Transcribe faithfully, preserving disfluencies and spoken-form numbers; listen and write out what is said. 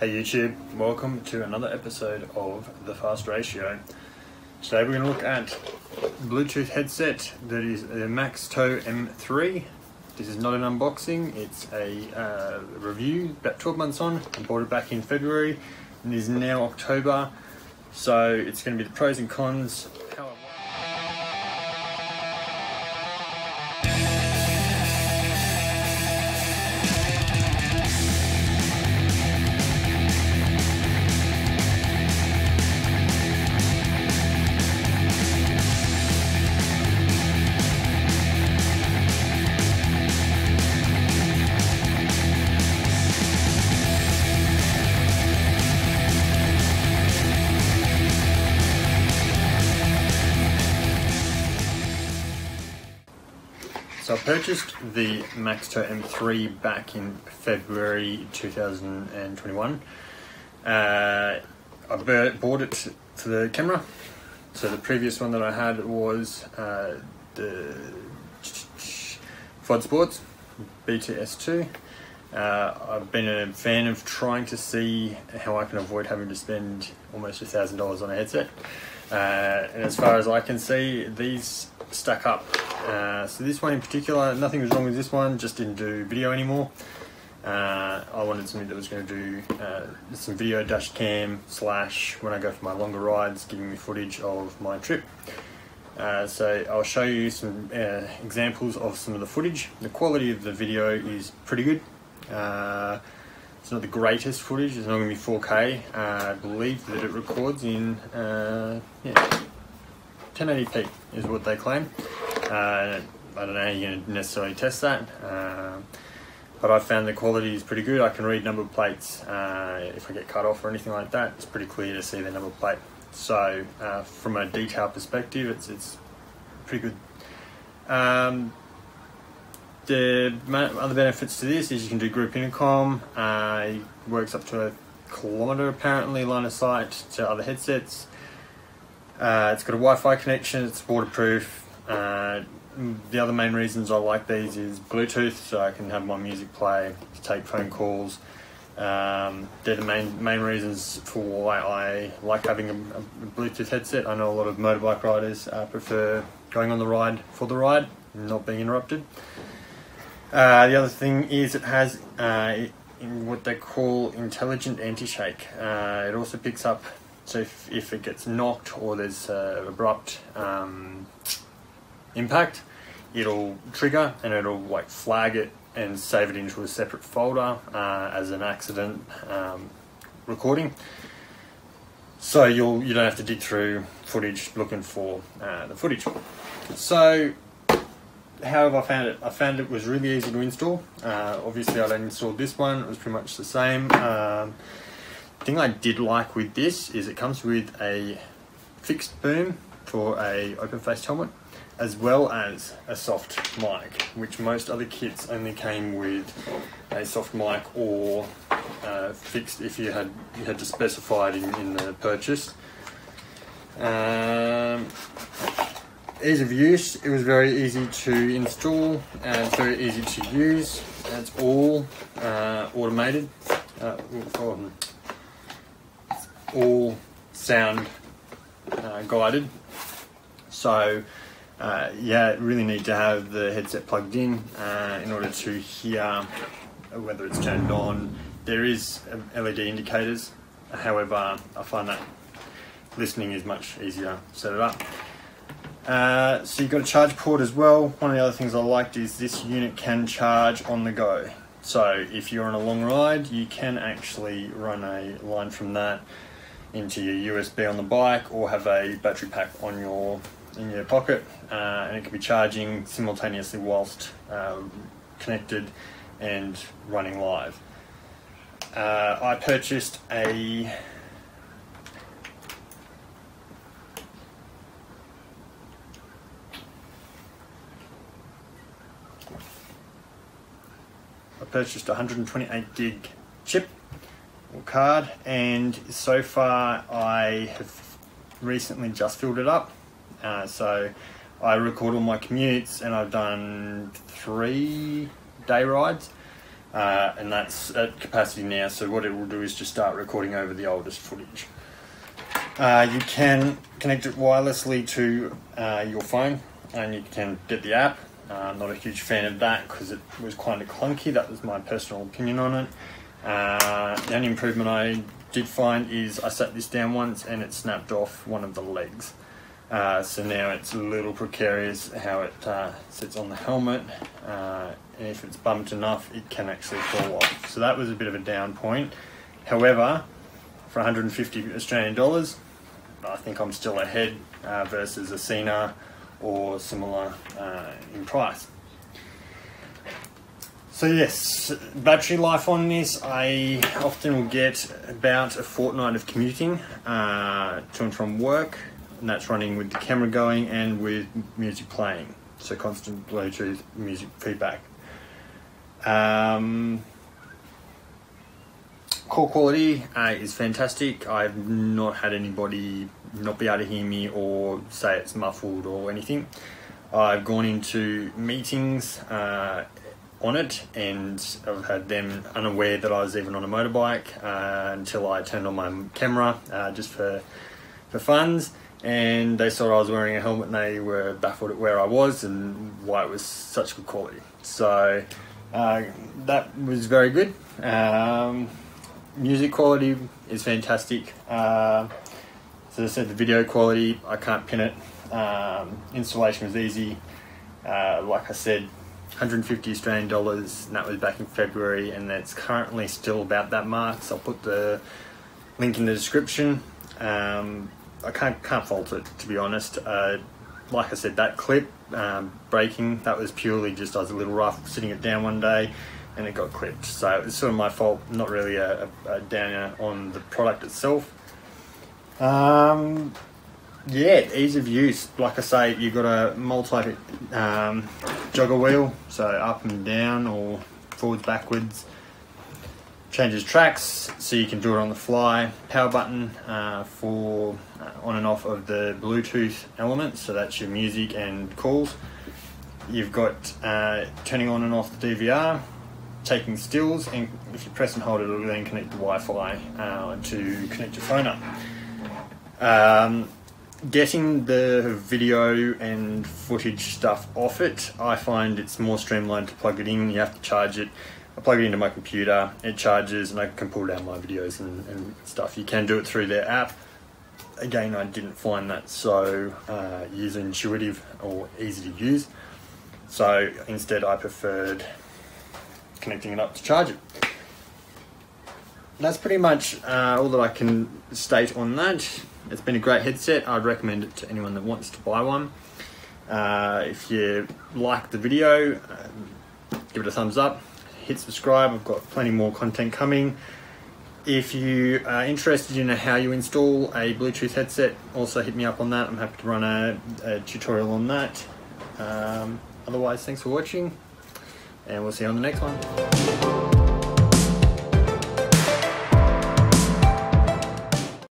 Hey YouTube, welcome to another episode of The Fast Ratio. Today we're going to look at a Bluetooth headset that is the Maxto M three. This is not an unboxing, it's a uh, review, about twelve months on. I bought it back in February and it is now October. So it's going to be the pros and cons. So I purchased the Maxto M three back in February two thousand twenty-one. Uh, I bought it for the camera. So the previous one that I had was uh, the F O D Sports B T S two. Uh, I've been a fan of trying to see how I can avoid having to spend almost a thousand dollars on a headset. Uh, and as far as I can see, these stack up. Uh, so this one in particular, nothing was wrong with this one, just didn't do video anymore. Uh, I wanted something that was going to do uh, some video dash cam slash when I go for my longer rides, giving me footage of my trip. Uh, so I'll show you some uh, examples of some of the footage. The quality of the video is pretty good. Uh, it's not the greatest footage, it's not going to be four K. Uh, I believe that it records in uh, yeah, ten eighty p is what they claim. Uh, I don't know how you're going to necessarily test that, uh, but I found the quality is pretty good. I can read number plates. Uh, if I get cut off or anything like that, it's pretty clear to see the number plate. So uh, from a detail perspective, it's it's pretty good. Um, the other benefits to this is you can do group intercom. Uh, it works up to a kilometre apparently, line of sight to other headsets. Uh, it's got a Wi-Fi connection. It's waterproof. Uh, the other main reasons I like these is Bluetooth, so I can have my music play, take phone calls. Um, they're the main main reasons for why I like having a, a Bluetooth headset. I know a lot of motorbike riders uh, prefer going on the ride for the ride, not being interrupted. Uh, the other thing is it has uh, in what they call intelligent anti-shake. Uh, it also picks up, so if, if it gets knocked or there's uh, abrupt um, impact, it'll trigger and it'll like flag it and save it into a separate folder uh, as an accident um, recording, so you'll you don't have to dig through footage looking for uh, the footage. So how have I found it? I found it was really easy to install. Uh, obviously I don't install this one, it was pretty much the same. Um, the thing I did like with this is it comes with a fixed boom for a open faced helmet, as well as a soft mic, which most other kits only came with a soft mic or uh, fixed if you had you had to specify it in, in the purchase. Um, ease of use, it was very easy to install and very easy to use. It's all uh, automated, uh, all sound uh, guided. So Uh, yeah, really need to have the headset plugged in uh, in order to hear whether it's turned on. There is L E D indicators, however, I find that listening is much easier to set it up. Uh, so you've got a charge port as well. One of the other things I liked is this unit can charge on the go. So if you're on a long ride, you can actually run a line from that into your U S B on the bike or have a battery pack on your in your pocket, uh, and it can be charging simultaneously whilst uh, connected and running live. Uh, I purchased a I purchased a one hundred twenty-eight gig chip or card, and so far I have recently just filled it up. Uh, so I record all my commutes and I've done three day rides uh, and that's at capacity now, so what it will do is just start recording over the oldest footage. Uh, you can connect it wirelessly to uh, your phone, and you can get the app. Uh, I'm not a huge fan of that because it was kind of clunky. That was my personal opinion on it. Uh, the only improvement I did find is I sat this down once and it snapped off one of the legs. Uh, so now it's a little precarious how it uh, sits on the helmet, uh, and if it's bumped enough it can actually fall off. So that was a bit of a down point. However, for one hundred and fifty Australian dollars, I think I'm still ahead uh, versus a Sena or similar uh, in price. So yes, battery life on this, I often will get about a fortnight of commuting uh, to and from work, and that's running with the camera going and with music playing, so constant Bluetooth music feedback. Um, call quality uh, is fantastic. I've not had anybody not be able to hear me or say it's muffled or anything. I've gone into meetings uh, on it, and I've had them unaware that I was even on a motorbike uh, until I turned on my camera uh, just for, for funs. And they saw I was wearing a helmet and they were baffled at where I was and why it was such good quality. So uh, that was very good. Um, music quality is fantastic. Uh, so as I said, the video quality, I can't pin it. Um, installation was easy. Uh, like I said, one hundred and fifty Australian dollars, and that was back in February, and that's currently still about that mark. So I'll put the link in the description. Um, I can't, can't fault it, to be honest. Uh, like I said, that clip, um, breaking, that was purely just I was a little rough sitting it down one day and it got clipped. So it's sort of my fault, not really a, a downer on the product itself. Um, yeah, ease of use. Like I say, you've got a multi um, jogger wheel, so up and down or forwards, backwards. Changes tracks, so you can do it on the fly. Power button uh, for uh, on and off of the Bluetooth elements, so that's your music and calls. You've got uh, turning on and off the D V R, taking stills, and if you press and hold it, it'll then connect the Wi-Fi uh, to connect your phone up. Um, getting the video and footage stuff off it, I find it's more streamlined to plug it in. You have to charge it. I plug it into my computer, it charges, and I can pull down my videos and, and stuff. You can do it through their app. Again, I didn't find that so uh, user intuitive or easy to use. So instead I preferred connecting it up to charge it. That's pretty much uh, all that I can state on that. It's been a great headset. I'd recommend it to anyone that wants to buy one. Uh, if you like the video, um, give it a thumbs up. Hit subscribe. I've got plenty more content coming. If you are interested in how you install a Bluetooth headset, also hit me up on that. I'm happy to run a, a tutorial on that. Um, otherwise, thanks for watching, and we'll see you on the next one.